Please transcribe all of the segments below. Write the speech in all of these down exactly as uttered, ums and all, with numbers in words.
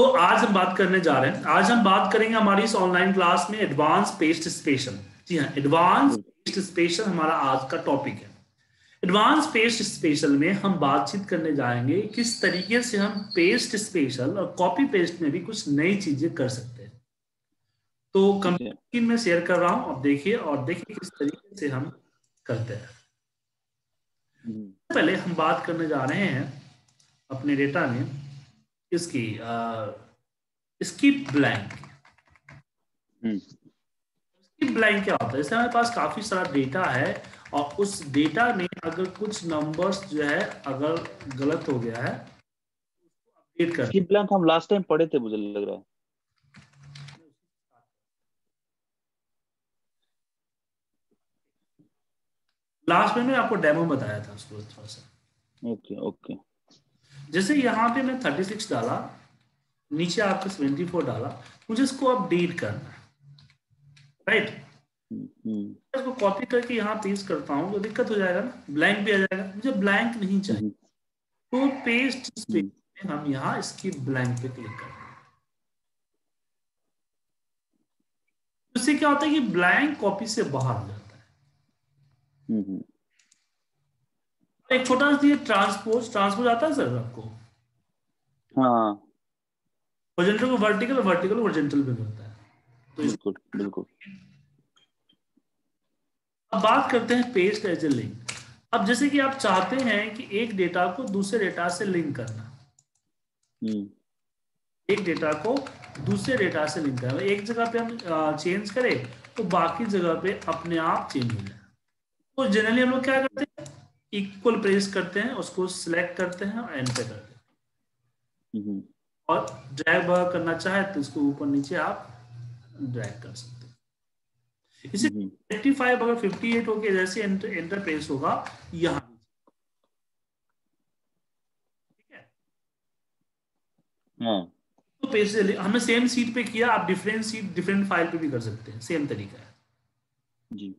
तो आज हम बात करने जा रहे हैं, आज हम बात करेंगे हमारी इस ऑनलाइन क्लास में एडवांस पेस्ट स्पेशन। जी हाँ, एडवांस पेस्ट स्पेशन हमारा आज का टॉपिक है। एडवांस पेस्ट स्पेशल में हम बातचीत करने जाएंगे किस तरीके से हम पेस्ट स्पेशल और कॉपी पेस्ट में भी कुछ नई चीजें कर सकते हैं। तो कंप्यूटर स्क्रीन में शेयर कर रहा हूं, आप देखिए और देखिए किस तरीके से हम करते हैं। पहले हम बात करने जा रहे हैं अपने डेटा में इसकी इसकी ब्लैंक इसकी ब्लैंक क्या होता है। इससे हमारे पास काफी सारा डेटा है और उस डेटा में अगर कुछ नंबर्स जो है अगर गलत हो गया है अपडेट कर। स्किप ब्लैंक हम लास्ट टाइम पढ़े थे, मुझे लग रहा है। लास्ट में मैं आपको डेमो बताया था उसको थोड़ा सा। Okay okay. जैसे यहाँ पे मैं छत्तीस डाला, नीचे आपको चौबीस डाला, मुझे इसको अपडेट करना है, राइट? इसको कॉपी करके यहाँ पेस्ट करता हूँ तो दिक्कत हो जाएगा ना, ब्लैंक भी आ जाएगा। मुझे ब्लैंक नहीं चाहिए, तो पेस्ट स्पेस में हम यहाँ इसकी ब्लैंक पे क्लिक करते हैं। उससे क्या होता है कि ब्लैंक कॉपी से बाहर हो जाता है। एक छोटा सा ट्रांसपोज ट्रांसपोज आता है सर आपको, हाँ, हॉरिजॉन्टल को वर्टिकल, वर्टिकल हॉरिजॉन्टल पे मिलता है। तो बिल्कुल बिल्कुल। अब बात करते हैं पेस्ट एज ए लिंक। अब जैसे कि आप चाहते हैं कि एक डेटा को दूसरे डेटा से लिंक करना, एक डेटा को दूसरे डेटा से लिंक करना, एक जगह पे हम चेंज करें तो बाकी जगह पे अपने आप चेंज हो जाए। तो जनरली हम लोग क्या करते हैं, इक्वल प्रेस करते हैं, उसको सिलेक्ट करते हैं और एंड पे करते हैं, और ड्रैग करना चाहे तो इसको ऊपर नीचे आप ड्रैग कर सकते हैं। इसे पचास अगर अट्ठावन हो गया, जैसे एंटर, एंटर प्रेस होगा यहाँ, ठीक है? हाँ। तो पेज से हमने सेम सीट पे किया, आप डिफरेंट सीट डिफरेंट फाइल पे भी कर सकते हैं, सेम तरीका है जी।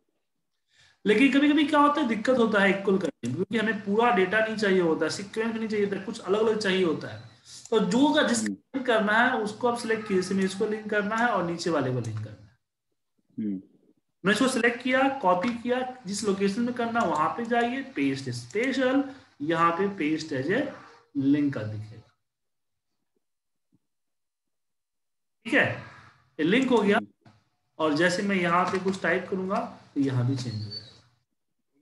लेकिन कभी कभी क्या होता है, दिक्कत होता है इक्वल करने में, क्योंकि हमें पूरा डेटा नहीं चाहिए होता, सिक्वेंस नहीं चाहिए होता, कुछ अलग अलग चाहिए होता है। तो जो का जिस लिंक करना है उसको आप सिलेक्ट किए, इसमें इसको लिंक करना है और नीचे वाले को लिंक करना है। मैं इसको सिलेक्ट किया, कॉपी किया, जिस लोकेशन में करना वहां पे जाइए, पेस्ट स्पेशल, यहाँ पे पेस्ट एज ए लिंक का दिखेगा, ठीक है? लिंक हो गया। और जैसे मैं यहाँ पे कुछ टाइप करूंगा तो यहाँ भी चेंज हो जाएगा, ठीक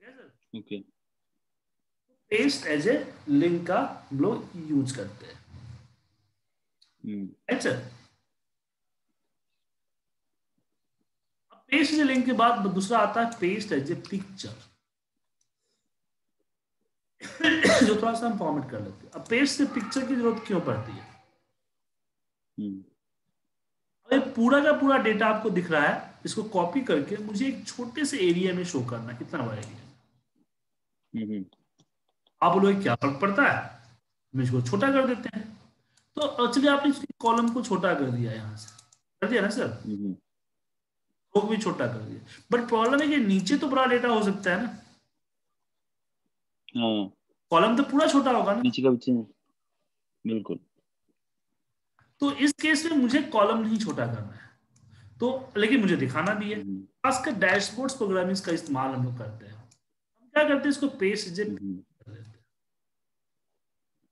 है sir? Okay. Paste as a link का हम लोग यूज करते हैं, right sir? Paste as a link के बाद दूसरा आता है पेस्ट एज ए पिक्चर, जो थोड़ा सा हम फॉर्मेट कर लेते हैं। अब पेस्ट से पिक्चर की जरूरत क्यों पड़ती है? अरे पूरा का पूरा डेटा आपको दिख रहा है, इसको कॉपी करके मुझे एक छोटे से एरिया में शो करना है, इतना बड़ा एरिया। आप बोलोगे क्या फर्क पड़ता है, हम इसको छोटा कर देते हैं। तो एक्चुअली आपने इसके कॉलम को छोटा कर दिया, यहाँ से कर दिया ना सर, भी छोटा कर दिया। बट प्रॉब्लम है कि नीचे तो पूरा डेटा हो सकता है ना, कॉलम तो पूरा छोटा होगा ना, नीचे का भी चेंज। बिल्कुल। तो इस केस में मुझे कॉलम नहीं छोटा करना है, तो लेकिन मुझे दिखाना भी है। खासकर डैशबोर्ड्स प्रोग्रामिंग का इस्तेमाल हम लोग करते हैं। हम क्या करते हैं, इसको पेस्ट एज ए कर देते हैं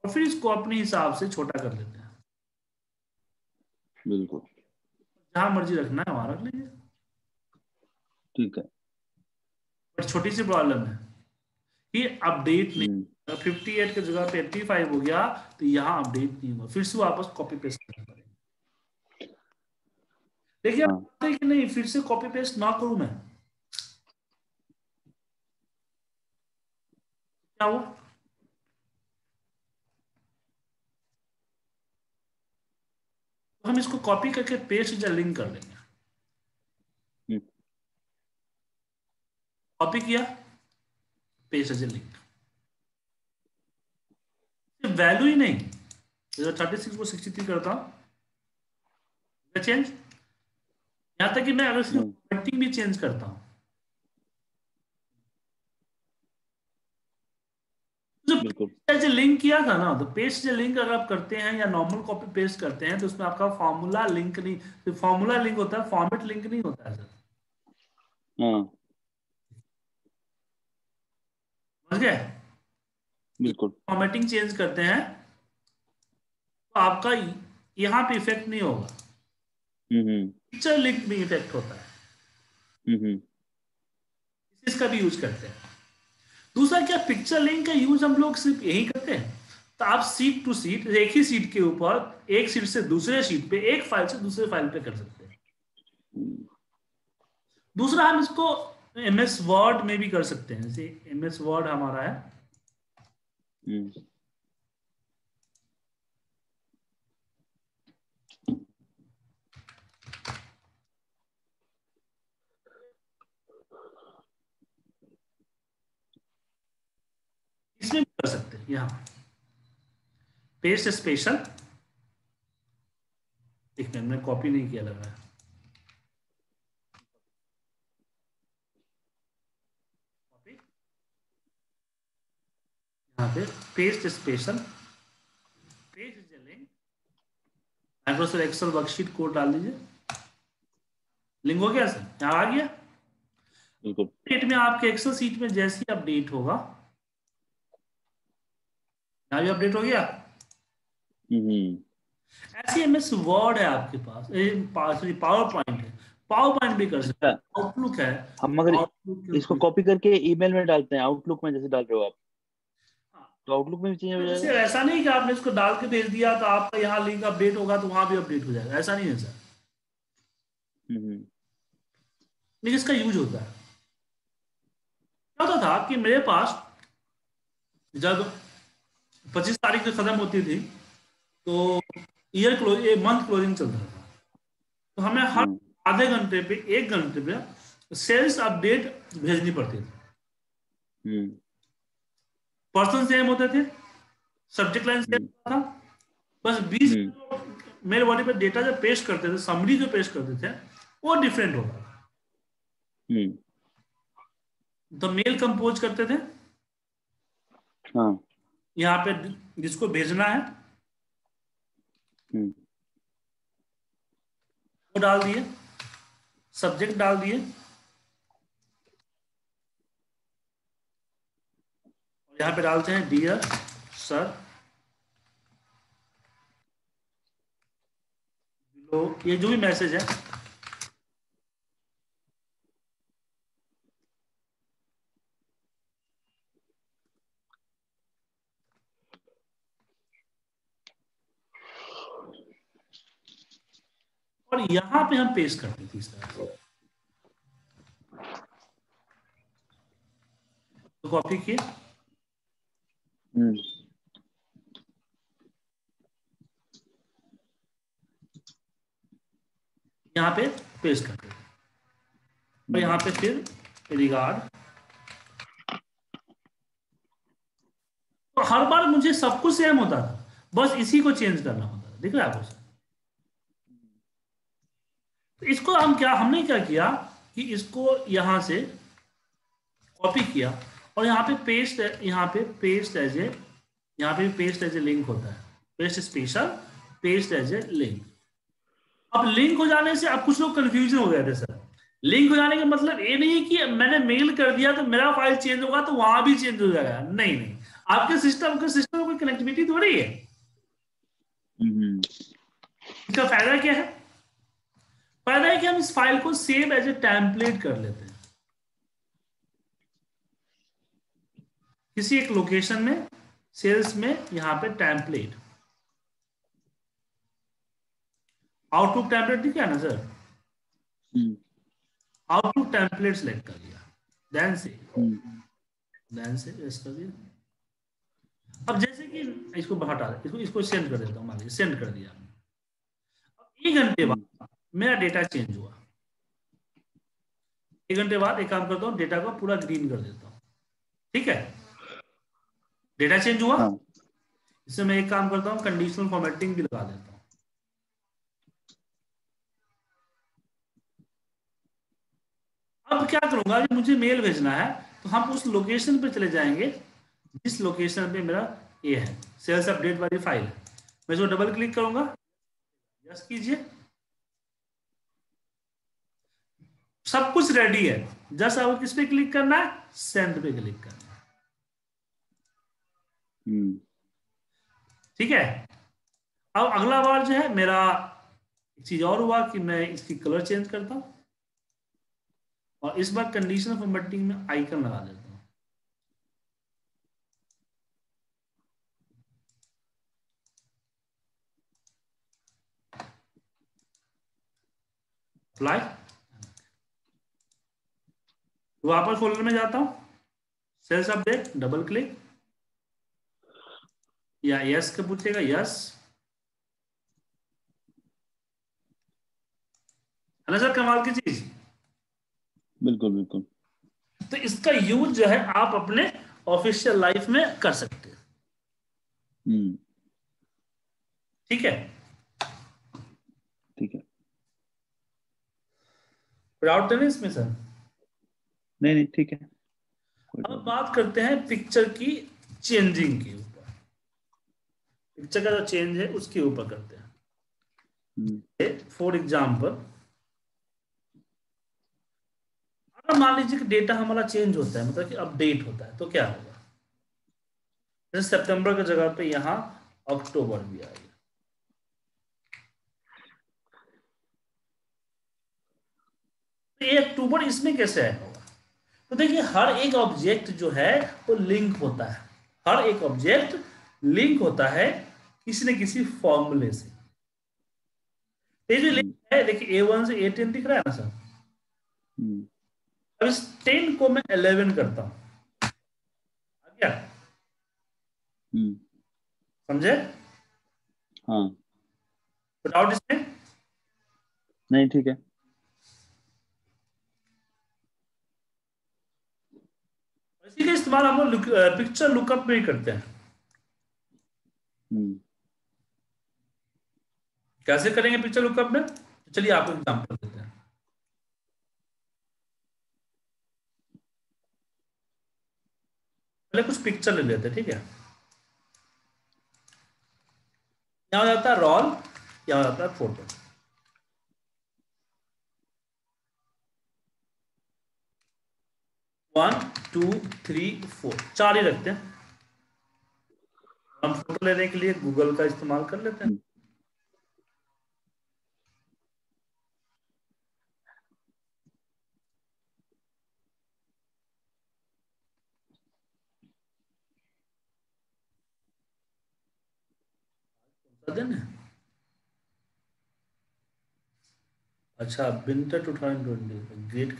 और फिर इसको अपने हिसाब से छोटा कर देते हैं। बिल्कुल, जहां मर्जी रखना है वहां रख लीजिए, ठीक है? पर छोटी सी प्रॉब्लम है कि अपडेट नहीं, अट्ठावन की जगह पे पचासी हो गया तो यहाँ अपडेट नहीं हुआ, फिर से वापस कॉपी पेस्ट करना पड़ेगा। देखिए हाँ। कि नहीं, फिर से कॉपी पेस्ट ना करूं मैं, क्या हुआ? तो हम इसको कॉपी करके पेस्ट या लिंक कर लेंगे। कॉपी किया, paste as a link. Value ही नहीं, छत्तीस को तिरसठ करता हूं, चेंज। यहां तक कि मैं अगर फॉर्मेटिंग भी चेंज करता हूं, बिल्कुल। जो लिंक किया था ना, तो पेस्ट जो लिंक अगर आप करते हैं या नॉर्मल कॉपी पेस्ट करते हैं तो उसमें आपका फॉर्मूला लिंक नहीं, तो फॉर्मूला लिंक होता है, फॉर्मेट लिंक नहीं होता है सर। समझ गए? बिल्कुल। फॉर्मेटिंग चेंज करते हैं तो आपका यहाँ पे इफेक्ट नहीं होगा, पिक्चर लिंक में इफेक्ट होता है, इसका भी यूज करते हैं। दूसरा क्या, पिक्चर लिंक का यूज हम लोग सिर्फ यही करते हैं, तो आप सीट टू सीट, एक ही सीट के ऊपर, एक सीट से दूसरे सीट पे, एक फाइल से दूसरे फाइल पे कर सकते हैं। दूसरा हम इसको एम एस वर्ड में भी कर सकते हैं, जैसे एम एस वर्ड हमारा है, इसमें भी कर सकते हैं। यहाँ पेस्ट स्पेशल, देखिए हमने कॉपी नहीं किया लग रहा है, यहाँ पे paste special, paste link, Microsoft Excel worksheet code डाल दीजिए, लिंक हो गया सर, यहाँ आ गया। डेट में आपके एक्सेल सीट में जैसे ही अपडेट होगा, यहाँ भी अपडेट हो गया। ऐसी एमएस वर्ड है आपके पास, पावर पॉइंट है, पावर पॉइंट भी कर सकते हैं, आउटलुक है हम, मगर इसको कॉपी करके ईमेल में डालते हैं, आउटलुक में जैसे डाल रहे हो आप तो आउटलुक में भी चेंज हो जाएगा। ऐसा नहीं कि आपने इसको डाल के भेज दिया तो आपका यहाँ लिंक अपडेट होगा तो वहां भी अपडेट हो जाएगा, ऐसा नहीं है सर। लेकिन इसका यूज होता है। क्या होता था कि मेरे पास जब पच्चीस तारीख को खत्म होती थी तो ईयर क्लोज, मंथ क्लोजिंग चलता था, तो हमें हर आधे घंटे पे, एक घंटे पे सेल्स अपडेट भेजनी पड़ती थी। पर्सन सेम होते थे, सब्जेक्ट लाइन सेम था, बस बीस मेल बॉडी पे डेटा जो पेश करते थे, समरी जो पेश करते थे वो डिफरेंट होता था। तो मेल कंपोज करते थे, हाँ, यहाँ पे जिसको भेजना है वो डाल दिए, सब्जेक्ट डाल दिए, और यहाँ पे डालते हैं डियर सर बिलो, ये जो भी मैसेज है यहाँ पे हम पेश करते थे। तो कॉपी किए, यहाँ पे पेश करते थे, और यहाँ पे फिर रिगार्ड। तो हर बार मुझे सब कुछ सेम होता था, बस इसी को चेंज करना होता था। दिख रहा है आपको? इसको हम क्या, हमने क्या किया कि इसको यहाँ से कॉपी किया और यहाँ पे पेस्ट, यहाँ पे पेस्ट एज ए, यहाँ पे भी पेस्ट एज ए लिंक होता है, paste special, paste as a link. अब लिंक हो जाने से अब कुछ लोग कंफ्यूजन हो गए थे सर। लिंक हो जाने का मतलब ये नहीं कि मैंने मेल कर दिया तो मेरा फाइल चेंज होगा तो वहां भी चेंज हो जाएगा। नहीं नहीं, आपके सिस्टम के सिस्टम में कोई कनेक्टिविटी थोड़ी है। इसका फायदा क्या है? फायदा है कि हम इस फाइल को सेव एज ए टेम्पलेट कर लेते हैं किसी एक लोकेशन में, सेल्स में, यहाँ पे टेम्पलेट, आउटलुक टेम्पलेट। ठीक है ना सर? आउटलुक टेम्पलेट सेलेक्ट कर लिया, देन से देन से यस कर दिया। अब जैसे कि इसको हटा दे, इसको इसको सेंड कर देता हूँ, मान लीजिए सेंड कर दिया। अब एक घंटे बाद मेरा डेटा चेंज हुआ। एक घंटे बाद एक काम करता हूँ, डेटा को पूरा ग्रीन कर देता हूँ। ठीक है, डेटा चेंज हुआ। हाँ। इससे मैं एक काम करता हूँ, कंडीशनल फॉर्मेटिंग भी लगा देता हूँ। अब क्या करूंगा कि मुझे मेल भेजना है तो हम उस लोकेशन पे चले जाएंगे जिस लोकेशन पे मेरा ये है सेल्स अपडेट वाली फाइल, मैं इसको डबल क्लिक करूंगा, यस कीजिए, सब कुछ रेडी है। जस्ट आपको किस पे क्लिक करना है, सेंड पे क्लिक करना है। hmm. ठीक है। अब अगला बार जो है मेरा एक चीज और हुआ कि मैं इसकी कलर चेंज करता हूं और इस बार कंडीशनल फॉर्मेटिंग में आइकन लगा देता हूं। अप्लाई, वापस फोल्डर में जाता हूं, सेल्स अपडेट, डबल क्लिक या यस के पूछेगा, यस है ना सर, कमाल की चीज। बिल्कुल बिल्कुल। तो इसका यूज जो है आप अपने ऑफिशियल लाइफ में कर सकते हैं। हम्म, ठीक है ठीक है। प्राउड तो नहीं इसमें सर? नहीं नहीं, ठीक है। अब बात करते हैं पिक्चर की चेंजिंग के ऊपर, पिक्चर का जो चेंज है उसके ऊपर करते हैं। फॉर एग्जाम्पल, मान लीजिए कि डेटा हमारा चेंज होता है, मतलब कि अपडेट होता है, तो क्या होगा? जैसे सितंबर की जगह पे यहाँ अक्टूबर भी आएगा। तो ये अक्टूबर इसमें कैसे ऐड होगा? तो देखिए हर एक ऑब्जेक्ट जो है वो लिंक होता है, हर एक ऑब्जेक्ट लिंक होता है किसी न किसी फॉर्मूले से। ये जो लिंक है देखिए ए वन से ए टेन दिख रहा है ना सर। hmm. अब इस टेन को मैं इलेवन करता हूं, क्या समझे? हाँ, डाउट इसमें नहीं? ठीक है। इसीलिए इस्तेमाल हम लोग पिक्चर लुकअप में ही करते हैं। कैसे करेंगे पिक्चर लुकअप में? चलिए आपको एग्जांपल देते हैं। कुछ पिक्चर ले लेते हैं, ठीक है। यहाँ हो जाता है रोल, यहाँ हो जाता है photo. One two three four, चार ही रखते हैं। हम फोटो लेने के लिए गूगल का इस्तेमाल कर लेते हैं। अच्छा, winter two thousand twenty great.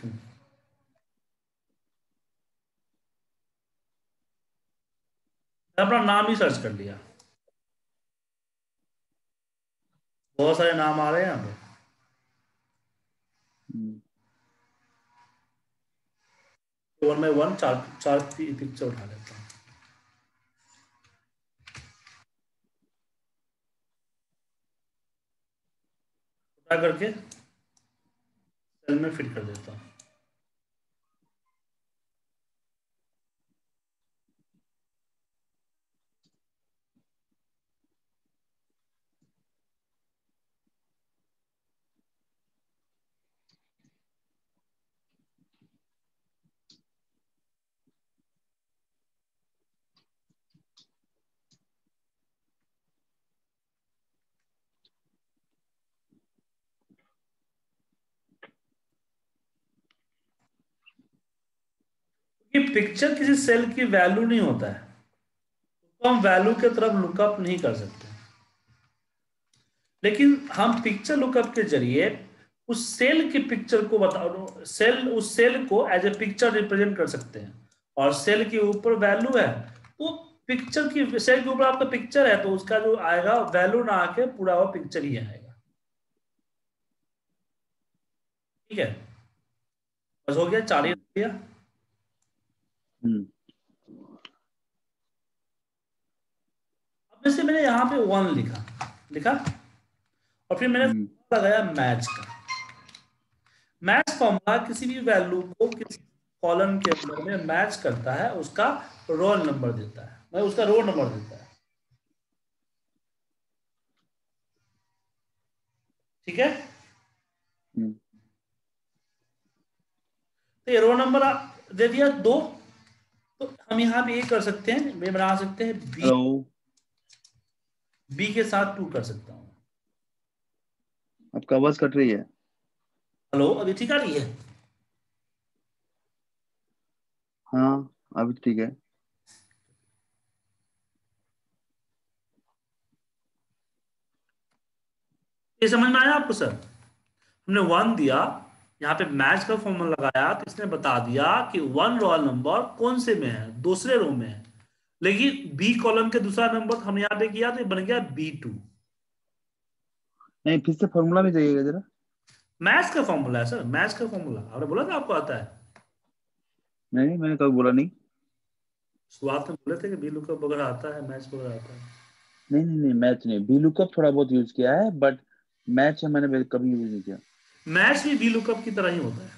अपना नाम ही सर्च कर लिया, बहुत सारे नाम आ रहे हैं यहाँ पे। वन बाई वन चार चार पिक्चर उठा लेता हूँ। करके सेल में फिट कर देता हूं। पिक्चर किसी सेल की वैल्यू नहीं होता है, तो हम वैल्यू के तरफ लुकअप नहीं कर सकते, लेकिन हम पिक्चर लुकअप के जरिए उस सेल की पिक्चर को बता सेल उस सेल को एज ए पिक्चर रिप्रेजेंट कर सकते हैं। और सेल के ऊपर वैल्यू है तो पिक्चर की, सेल के ऊपर आपका पिक्चर है तो उसका जो आएगा वैल्यू ना आके पूरा वो पिक्चर ही आएगा। ठीक है, बस हो गया, चार ही रख दिया। अब जैसे मैंने यहाँ पे वन लिखा लिखा और फिर मैंने लगाया मैच का। मैच फॉर्मूला किसी भी वैल्यू को किसी कॉलम के अंदर में मैच करता है उसका रोल नंबर देता है, मतलब उसका रोल नंबर देता है। ठीक है, तो ये रोल नंबर दे दिया दो, तो हम यहां पे ये कर सकते हैं, ये बना सकते हैं बी, बी के साथ टू कर सकता हूं। आपका आवाज कट रही है। हेलो, अभी ठीक आ रही है? हाँ अभी ठीक है। ये समझ में आया आपको सर? हमने वन दिया, यहाँ पे मैच का फॉर्मूला लगाया, तो इसने बता दिया कि वन रोल नंबर कौन से में है, दूसरे रो में है, लेकिन बी कॉलम के दूसरा नंबर हमने यहाँ पे किया तो ये बन गया बी टू। नहीं, फिर से फॉर्मूला में जाइएगा जरा। मैच का फॉर्मूला है सर, मैच का फॉर्मूला आपने बोला ना आपको आता है। नहीं, मैंने कभी बोला नहीं। शुरुआत में बोले थे कि बी लुकअप वगैरह आता है, मैच वगैरह आता है। नहीं नहीं नहीं, मैच नहीं, बी लुकअप थोड़ा बहुत यूज किया है, बट मैच मैंने कभी यूज नहीं किया। मैच भी बी लुकअप की तरह ही होता है,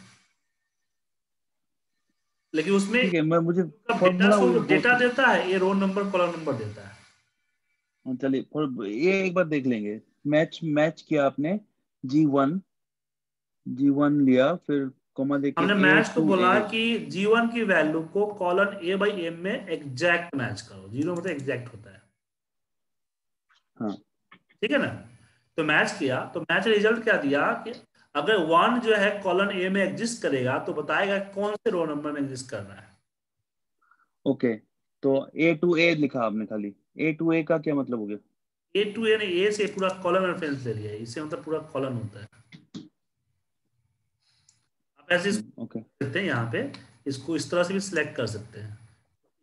लेकिन उसमें मुझे डेटा देता है, ये रो नंबर कॉलम नंबर देता है। चलिए ये एक बार देख लेंगे। मैच मैच किया आपने, जी वन जी वन लिया, फिर कॉमा देके हमने मैच को बोला कि जी वन की वैल्यू को कॉलन ए बाई एम में एग्जैक्ट मैच करो। जीरो मतलब एग्जैक्ट होता है। हाँ ठीक है ना, तो मैच किया, तो मैच रिजल्ट क्या दिया कि अगर वन जो है कॉलन ए में एग्जिस्ट करेगा तो बताएगा कौन से रो नंबर में एग्जिस्ट करना है। ओके, तो ए टू ए लिखा आपने खाली। ए टू ए का क्या मतलब हो गया? ए टू ए ने ए से पूरा कॉलन रेफरेंस ले लिया, इससे मतलब पूरा कॉलन होता है। आप ऐसे okay. सकते हैं यहाँ पे, इसको इस तरह से भी सिलेक्ट कर सकते हैं।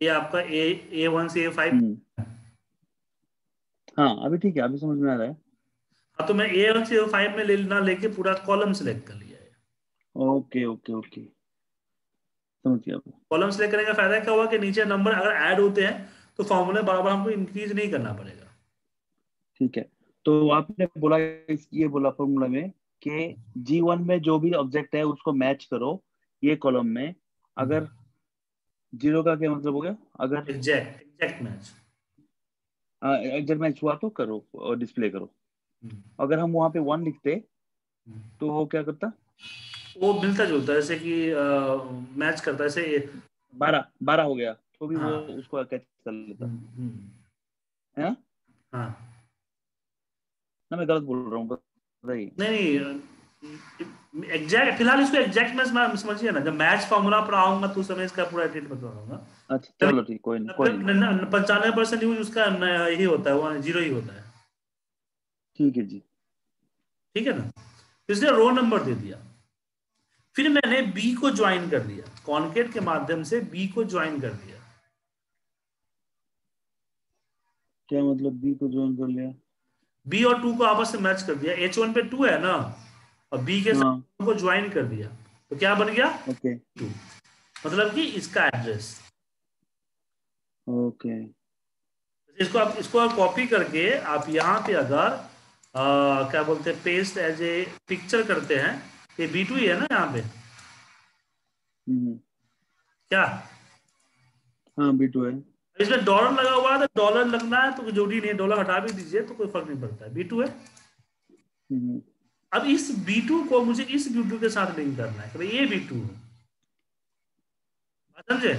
ये आपका ए ए वन से ए फाइव। हाँ अभी ठीक है, अभी समझ में आ रहा है। हाँ, तो मैं ए वन से ए फाइव में ले ना लेके पूरा कॉलम सिलेक्ट कर लिया है। ओके ओके ओके, समझ गया। कॉलम सिलेक्ट करने का फायदा क्या हुआ कि नीचे नंबर अगर ऐड होते हैं तो फॉर्मूला बराबर हमको इंक्रीज नहीं करना पड़ेगा। ठीक है, तो आपने बोला, ये बोला फॉर्मूला में कि जी वन में जो भी ऑब्जेक्ट है उसको मैच करो ये कॉलम में। अगर जीरो का क्या मतलब हो गया? अगर exact exact match exact match हुआ तो करो और डिस्प्ले करो। अगर हम वहां पे वन लिखते तो वो क्या करता? वो मिलता जुलता है, जैसे कि मैच करता, जैसे बारह बारह हो गया तो भी हाँ। वो उसको कैच कर लेता है। हाँ। ना मैं गलत बोल रहा हूँ? नहीं नहीं, एग्जैक्ट फिलहाल इसको एग्जैक्ट मैच समझिए ना। जब मैच फॉर्मूला पर आऊंगा तो समय इसका पूरा डिटेल बताऊंगा। अच्छा चलो ठीक, कोई नहीं कोई नहीं। पंचानवे परसेंट यूज उसका यही होता है, वो जीरो ही होता है। ठीक है जी, ठीक है ना। इसने रो नंबर दे दिया, फिर मैंने बी को ज्वाइन कर दिया, कॉन्केट के माध्यम से बी को ज्वाइन कर दिया। क्या मतलब बी को ज्वाइन कर लिया? बी और टू को आपस में मैच कर दिया। एच वन पे टू है ना, और बी के साथ टू को ज्वाइन कर दिया तो क्या बन गया? ओके टू, मतलब कि इसका एड्रेस। ओके, इसको आप इसको आप कॉपी करके आप यहाँ पे अगर आ, क्या बोलते हैं, पेस्ट एज ए पिक्चर करते हैं। ये बी टू ही है ना यहाँ पे? क्या? हाँ बी टू है। इसमें डॉलर लगा हुआ है, तो डॉलर लगना है तो जरूरी नहीं, डॉलर हटा भी दीजिए तो कोई फर्क नहीं पड़ता है, बी टू है। अब इस बी टू को मुझे इस बी टू के साथ लिंक करना है, तो ये बी टू है, समझे?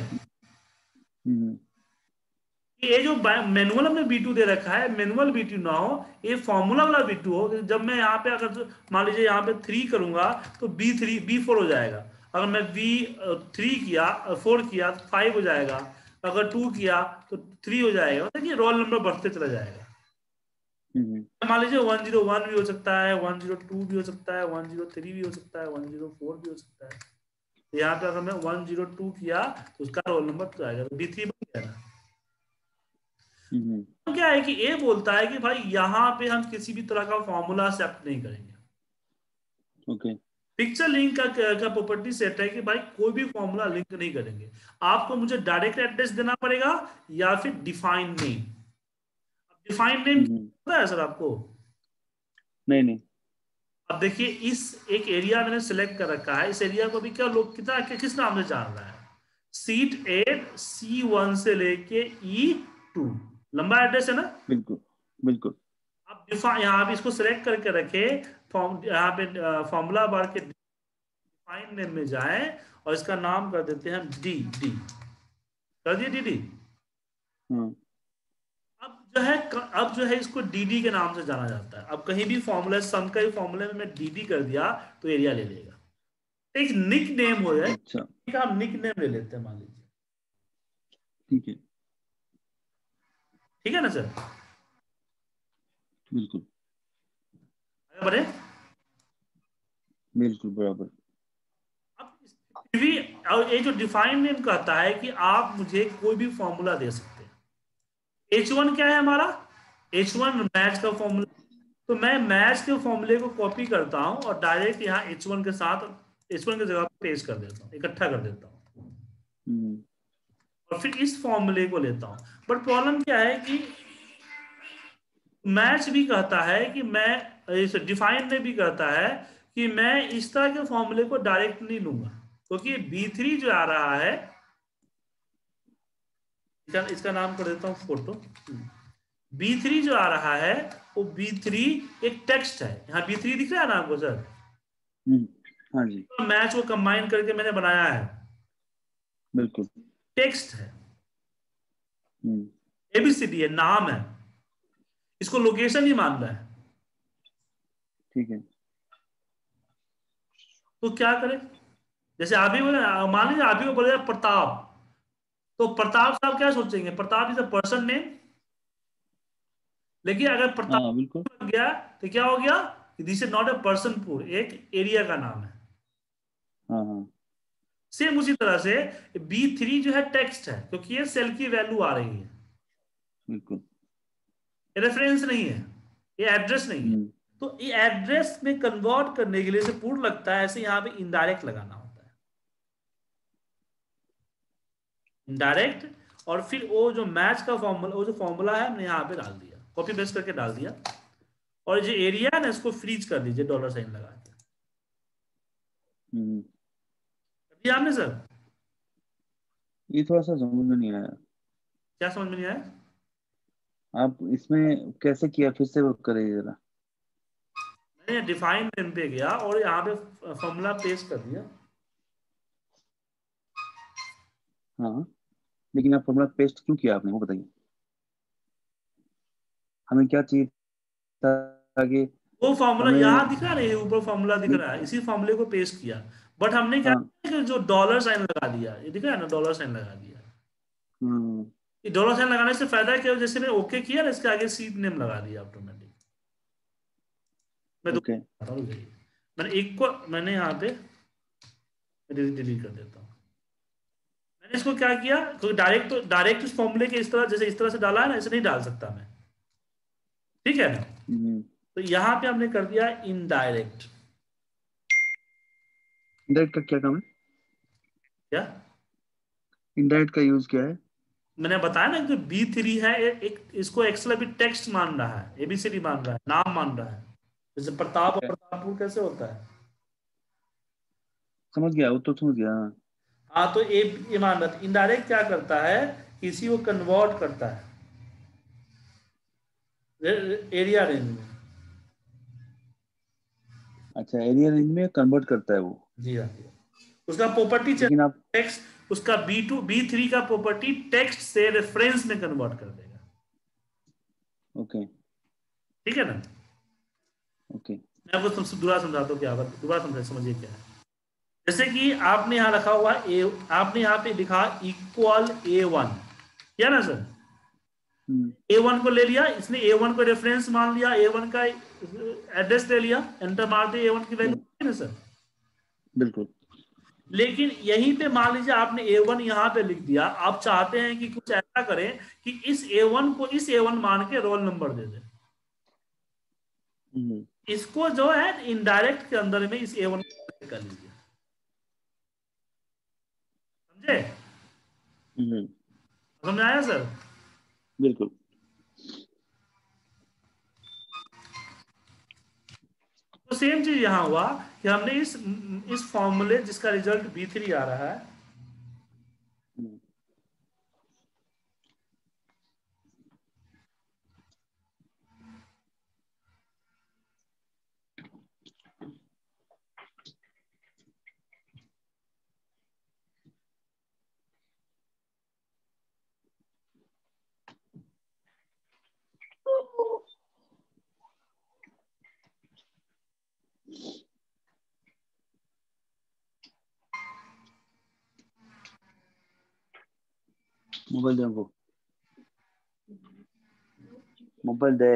ये जो मैनुअल में बी टू दे रखा है, मैनुअल बी टू ना हो, ये फॉर्मूला वाला बी टू हो। जब मैं यहाँ पे अगर मान लीजिए यहाँ पे थ्री करूंगा तो बी थ्री बी फोर हो जाएगा। अगर मैं बी थ्री किया फोर किया तो फाइव हो जाएगा, अगर टू किया तो थ्री हो जाएगा, मतलब कि रोल नंबर बढ़ते चला जाएगा। मान लीजिए वन जीरो वन भी हो सकता है, वन जीरो टू भी हो सकता है, वन जीरो थ्री भी हो सकता है, वन जीरो फोर भी हो सकता है। यहाँ पे अगर मैं वन जीरो टू किया तो उसका रोल नंबर तो आएगा बी थ्री बन जाएगा। क्या है कि ए बोलता है कि भाई यहाँ पे हम किसी भी तरह का फॉर्मूला एक्सेप्ट नहीं करेंगे। ओके, पिक्चर लिंक का का प्रॉपर्टी सेट है कि भाई कोई भी फॉर्मूला लिंक नहीं करेंगे। आपको मुझे डायरेक्ट एड्रेस देना पड़ेगा या फिर डिफाइन नेम। डिफाइन नेम पता है सर आपको? नहीं नहीं। अब देखिए, इस एक एरिया मैंने सिलेक्ट कर रखा है, इस एरिया को भी क्या लोग कितना किस नाम से जान रहा है? सीट एट सी वन से लेके ई टू, लंबा एड्रेस है ना। बिल्कुल बिल्कुल। आप डिफाइन यहाँ पे इसको सिलेक्ट करके रखे, फॉर्म यहाँ पे फॉर्मूला बार के डिफाइन नेम में जाए और इसका नाम कर देते हैं हम डी डी कर दिए डी डी। अब जो है अब जो है इसको डी डी के नाम से जाना जाता है। अब कहीं भी फॉर्मूला सम का ही फॉर्मूला में मैं डी डी कर दिया तो एरिया ले लेगा। एक निक नेम हो जाए, ठीक है हम निक नेम ले लेते हैं मान लीजिए, ठीक है ठीक है ना सर। बिल्कुल बराबर है, बिल्कुल बराबर। अब भी ये जो डिफाइन नेम कहता है कि आप मुझे कोई भी फॉर्मूला दे सकते हैं। एच वन क्या है हमारा, एच वन मैच का फॉर्मूला, तो मैं मैच के फॉर्मूले को कॉपी करता हूं और डायरेक्ट यहाँ एच वन के साथ एच वन की जगह पेश कर देता हूँ, इकट्ठा कर देता हूँ और फिर इस फॉर्मूले को लेता हूँ। बट प्रॉब्लम क्या है कि मैच भी कहता है कि मैं, डिफाइन में भी कहता है कि मैं इस तरह के फॉर्मूले को डायरेक्ट नहीं लूंगा, क्योंकि बी थ्री जो आ रहा है, इसका नाम कर देता हूँ फोटो, बी थ्री जो आ रहा है वो बी थ्री एक टेक्स्ट है। यहाँ बी थ्री दिख रहा है ना आपको सर, मैच को कंबाइन करके मैंने बनाया है, बिल्कुल टेक्स्ट है, एबीसीडी है, नाम है, इसको लोकेशन ही मान रहा है, ठीक है। तो क्या करें, जैसे आप ही बोले, मान लीजिए आप ही को बोले प्रताप, तो प्रताप साहब क्या सोचेंगे, Pratap is a person name, लेकिन अगर प्रताप बिल्कुल लग गया तो क्या हो गया, this is not a person पूर, एक एरिया का नाम है। सेम उसी तरह से बी थ्री जो है टेक्स्ट है, क्योंकि ये सेल की वैल्यू आ रही है, बिल्कुल रेफरेंस नहीं है, ये एड्रेस नहीं है, तो ये एड्रेस में कन्वर्ट करने के लिए से पूर्ण लगता है, ऐसे यहाँ पे इनडायरेक्ट लगाना होता है, इनडायरेक्ट। और फिर वो जो मैच का फॉर्मूला, वो जो फॉर्मूला है हमने यहाँ पे डाल दिया, कॉपी पेस्ट करके डाल दिया, और जो एरिया है ना इसको फ्रीज कर दीजिए डॉलर साइन लगा के। अभी आपने सर ये थोड़ा सा समझ में नहीं आया। क्या समझ में नहीं आया? आप इसमें कैसे किया, फिर से वर्क करिए जरा। मैंने डिफाइन नेम पे गया और यहाँ पे फॉर्मूला पेस्ट कर दिया। हाँ, लेकिन आप फॉर्मूला पेस्ट क्यों किया आपने, वो बताइए। हमें क्या चाहिए था कि वो फॉर्मूला यहाँ दिखा रही है, ऊपर फॉर्मूला दिख रहा है, इसी फॉर्मूले को पेस्ट किया, बट हमने क्या कि जो डॉलर साइन लगा दिया, ये दिख रहा है ना, डॉलर साइन लगा दिया। ये डॉलर साइन लगाने से फायदा क्या है, जैसे मैं ओके किया ना, इसके आगे सीट नेम लगा दिया ऑटोमेटिक। मैं तो okay. मैंने एक को मैंने यहाँ पे डिलीट कर देता हूँ। मैंने इसको क्या किया, क्योंकि डायरेक्ट तो डायरेक्ट उस फॉर्मूले के इस तरह जैसे इस तरह से डाला है ना, इसे नहीं डाल सकता मैं, ठीक है ना। तो यहाँ पे हमने कर दिया इनडायरेक्ट। इनडायरेक्ट का क्या काम है? क्या इनडायरेक्ट का यूज क्या है? मैंने बताया ना कि बी थ्री है, एक इसको एक्सल भी टेक्स्ट मान रहा है, एबीसीडी मान रहा है, नाम मान रहा है, जैसे प्रताप और प्रतापपुर कैसे होता है। समझ गया, वो तो समझ गया। हाँ, तो ये ये मान रहा था। इनडायरेक्ट क्या करता है, इसी को कन्वर्ट करता है एरिया रेंज में। अच्छा, एरिया रेंज में कन्वर्ट करता है वो। जी हाँ, उसका प्रॉपर्टी टेक्स्ट, उसका बी टू बी थ्री का प्रॉपर्टी टेक्स्ट से रेफरेंस में कन्वर्ट कर देगा। Okay okay. ठीक है ना। Okay okay. मैं आपको दोबारा समझाता हूँ, क्या दोबारा समझिए क्या है। जैसे कि आपने यहाँ रखा हुआ ए, आपने यहाँ पे लिखा इक्वल ए वन, क्या ना सर। ए वन को ले लिया, इसने ए वन को रेफरेंस मान लिया, ए वन का एड्रेस ले लिया, एंटर मार दिया, ए वन की वैल्यू है ना सर। बिल्कुल। लेकिन यहीं पे मान लीजिए आपने ए वन यहाँ पे लिख दिया, आप चाहते हैं कि कुछ ऐसा करें कि इस ए वन को इस ए वन मान के रोल नंबर दे दे, इसको जो है इनडायरेक्ट के अंदर में इस ए वन को कर लीजिए, समझे, समझ आया सर। बिल्कुल। तो सेम चीज यहाँ हुआ कि हमने इस इस फॉर्मूले, जिसका रिजल्ट बी थ्री आ रहा है, मोबाइल दे हमको, मोबाइल दे।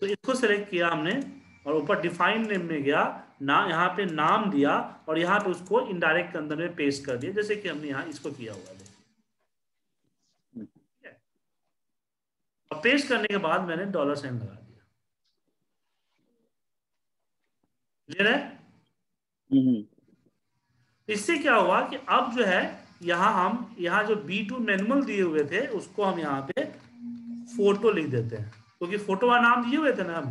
तो इसको सेलेक्ट किया हमने और ऊपर डिफाइन नेम में गया ना, यहाँ पे नाम दिया और यहाँ पे उसको इनडायरेक्ट के अंदर में पेस्ट कर दिया, जैसे कि हमने यहाँ इसको किया हुआ है। और पेस्ट करने के बाद मैंने डॉलर साइन लगा दिया। क्लियर है? इससे क्या हुआ कि अब जो है यहाँ हम यहाँ जो बी टू मैनुअल दिए हुए थे उसको हम यहाँ पे फोटो लिख देते हैं, क्योंकि तो फोटो का नाम दिए हुए थे ना हम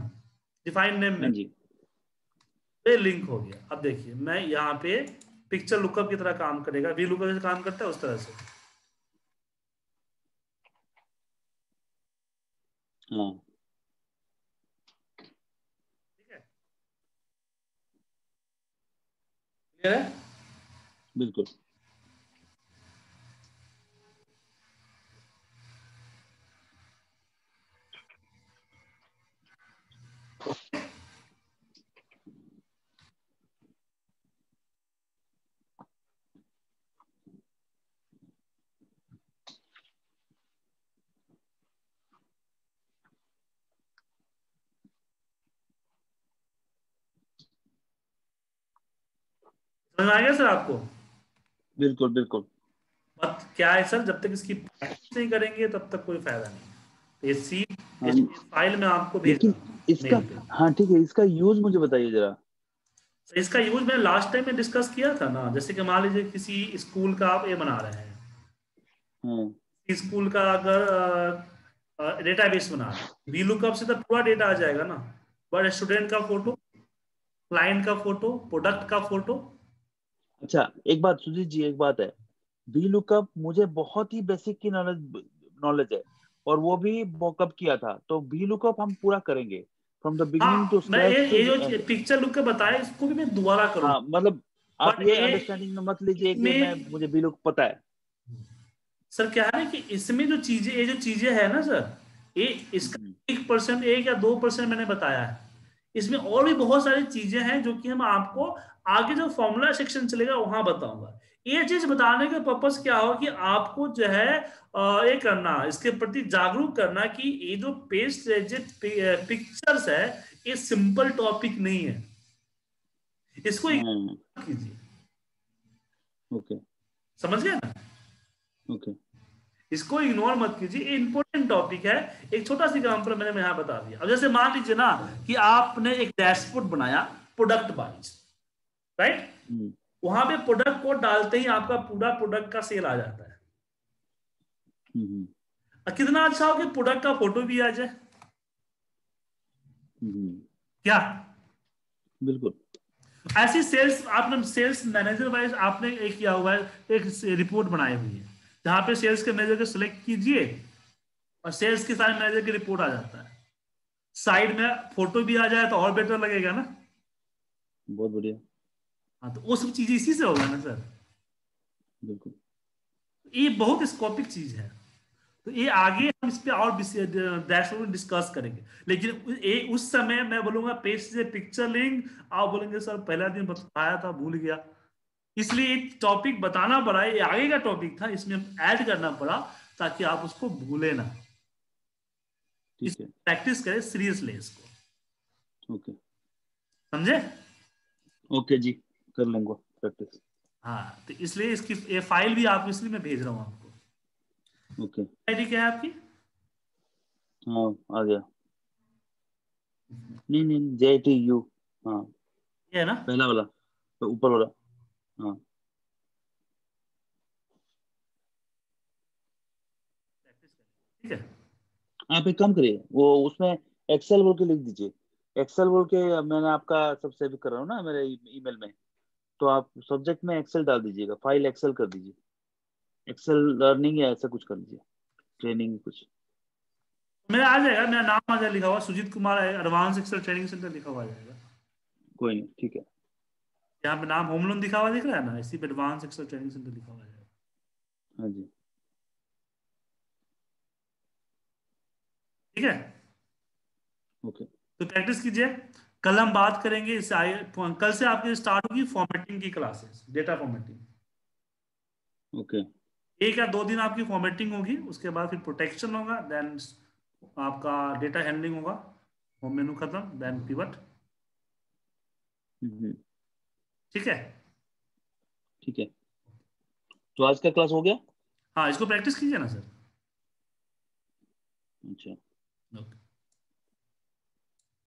डिफाइन नेम में, ये लिंक हो गया। अब देखिए मैं यहाँ पे पिक्चर लुकअप की तरह काम करेगा, वी लुकअप काम करता है उस तरह से। हाँ ठीक है, क्लियर है? बिल्कुल। समझ आ गया सर आपको? बिल्कुल बिल्कुल। बस क्या है सर, जब तक इसकी प्रैक्टिस नहीं करेंगे तब तक कोई फायदा नहीं। ये सी फाइल में आपको भेज इसका, हाँ ठीक है। इसका यूज मुझे बताइए जरा। इसका यूज मैंने लास्ट टाइम में डिस्कस किया था ना, जैसे कि मान लीजिए किसी स्कूल का आप ये बना रहे हैं, स्कूल का अगर डेटाबेस बना रहे हैं, वी लुकअप से तो पूरा डेटा आ जाएगा ना, बट स्टूडेंट का फोटो, क्लाइंट का फोटो, प्रोडक्ट का फोटो। अच्छा एक बात सुजीत जी, एक बात है, वी लुकअप मुझे बहुत ही बेसिक की नॉलेज नॉलेज है और वो भी मॉकअप किया था, तो वी लुकअप हम पूरा करेंगे from the beginning to scratch. ये जो पिक्चर लुकअप बताया इसको भी मैं दोबारा करूंगा। हां मतलब आप ये अंडरस्टैंडिंग में मत लीजिए कि मैं मुझे वी लुकअप पता है। सर क्या है कि इसमें जो चीजें ये जो चीजें है ना सर, ये इसका एक परसेंट एक या दो परसेंट मैंने बताया है, इसमें और भी बहुत सारी चीजें हैं जो कि हम आपको आगे जो फॉर्मूला सेक्शन चलेगा वहां बताऊंगा। ये चीज बताने का पर्पस क्या हो कि आपको जो है ये करना, इसके प्रति जागरूक करना कि ये जो पेस्ट पिक्चर्स है ये सिंपल टॉपिक नहीं है, इसको इग्नोर कीजिए। ओके समझ गए ना? ओके इसको इग्नोर मत कीजिए, ये इंपॉर्टेंट टॉपिक है। एक छोटा सा एग्जांपल मैंने यहाँ बता दिया। अब जैसे मान लीजिए ना कि आपने एक डैशबोर्ड बनाया प्रोडक्ट वाइज, राइट? वहां पे प्रोडक्ट कोड डालते ही आपका पूरा प्रोडक्ट का सेल आ जाता है। mm-hmm. कितना अच्छा हो कि प्रोडक्ट का फोटो भी आ जाए। mm-hmm. क्या बिल्कुल ऐसी सेल्स आपने सेल्स मैनेजर वाइज आपने एक किया हुआ है, एक रिपोर्ट बनाई हुई है जहां पे सेल्स के मैनेजर को सिलेक्ट कीजिए और सेल्स के सारे मैनेजर की रिपोर्ट आ जाता है, साइड में फोटो भी आ जाए तो और बेटर लगेगा ना। बहुत बढ़िया। हाँ तो वो सब चीजें इसी से होगा ना सर। बिल्कुल ये बहुत स्कोपिक चीज है, तो ये आगे हम इस पर और डैशबोर्ड डिस्कस करेंगे। लेकिन ये उस समय मैं बोलूंगा पेज से पिक्चर लिंक, आप बोलेंगे सर पहला दिन बताया था भूल गया, इसलिए टॉपिक बताना पड़ा। ये आगे का टॉपिक था, इसमें हम ऐड करना पड़ा ताकि आप उसको भूले ना। ठीक है, प्रैक्टिस करें सीरियसली इसको। ओके समझे? ओके जी कर लूंगा प्रैक्टिस। हाँ तो इसलिए इसकी ये फाइल भी आपको इसलिए मैं भेज रहा हूँ आपको। ओके आईडी क्या है आपकी? हाँ आ गया। नहीं नहीं जे टी यू, हाँ ये है ना पहला वाला ऊपर वाला। हाँ ठीक है। आप एक काम करिए वो उसमें एक्सेल बोल के लिख दीजिए, एक्सेल बोल के मैंने आपका सब सेव कर रहा हूँ ना मेरे ईमेल में, तो आप सब्जेक्ट में एक्सेल डाल दीजिएगा, फाइल एक्सेल कर दीजिए, एक्सेल लर्निंग या ऐसा कुछ कर दीजिए, ट्रेनिंग कुछ मेरा आ जाएगा। मेरा नाम आ जाएगा लिखा हुआ, Sujit Kumar advance Excel training centre लिखा हुआ आ जाएगा। कोई नहीं ठीक है। यहाँ पे नाम होम लोन दिखा हुआ दिख रहा है ना, इसी पे एडवांस एक्सेल ट्रेनिंग सेंटर लिखा हुआ आ जाएगा। हाँ जी ठीक है। ओके तो प्रैक्टिस कीजिए, कल हम बात करेंगे इस, कल से आपके स्टार्ट होगी फॉर्मेटिंग की classes, data formatting. Okay okay. एक या दो दिन आपकी फॉर्मेटिंग होगी, उसके बाद फिर प्रोटेक्शन होगा, देन आपका डेटा हैंडलिंग होगा, होम मेनू खत्म, देन पिवट। ठीक है ठीक है, तो आज का क्लास हो गया। हाँ, इसको प्रैक्टिस कीजिए ना सर। अच्छा okay.